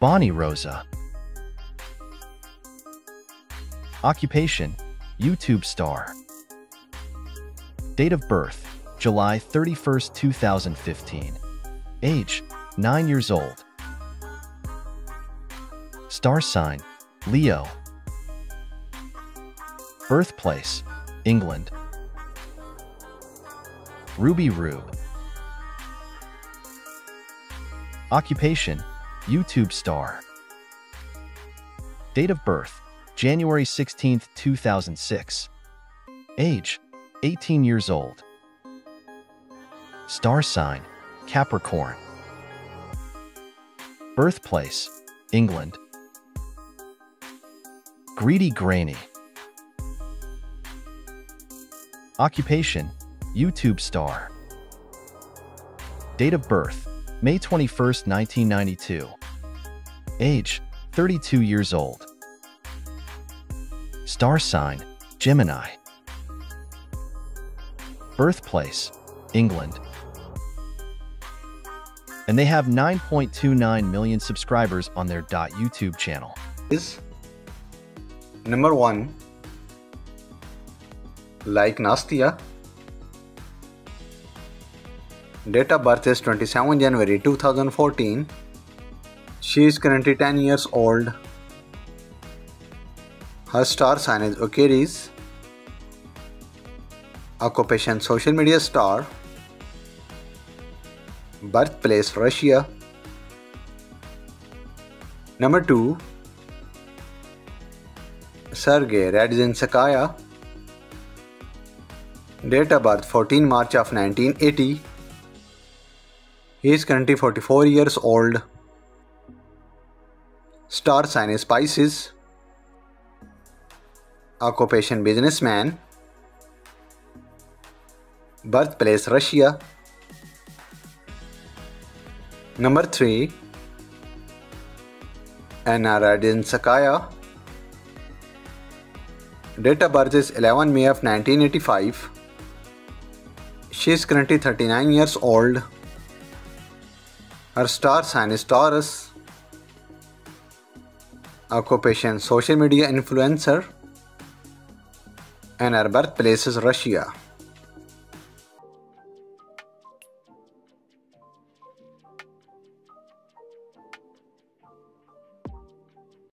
Bonnie Rosa. Occupation, YouTube star. Date of birth, July 31, 2015. Age, 9 years old. Star sign, Leo. Birthplace, England. Ruby Rube. Occupation, YouTube star. Date of birth, January 16, 2006. Age, 18 years old. Star sign, Capricorn. Birthplace, England. Greedy Granny. Occupation, YouTube star. Date of birth, May 21, 1992. Age, 32 years old. Star sign, Gemini. Birthplace, England. And they have 9.29 million subscribers on their .YouTube channel. Is number 1, Like Nastya. Date of birth is 27 January 2014. She is currently 10 years old. Her star sign is Aquarius. Occupation, social media star. Birthplace, Russia. Number 2, Sergei Radzinskaya. Date of birth, 14 March of 1980. He is currently 44 years old. Star sign is Pisces. Occupation, businessman. Birthplace, Russia. Number 3, Anna Radionova Sakaya. Date of birth is 11 May of 1985. She is currently 39 years old. Her star sign is Taurus. Occupation, social media influencer. And her birthplace is Russia.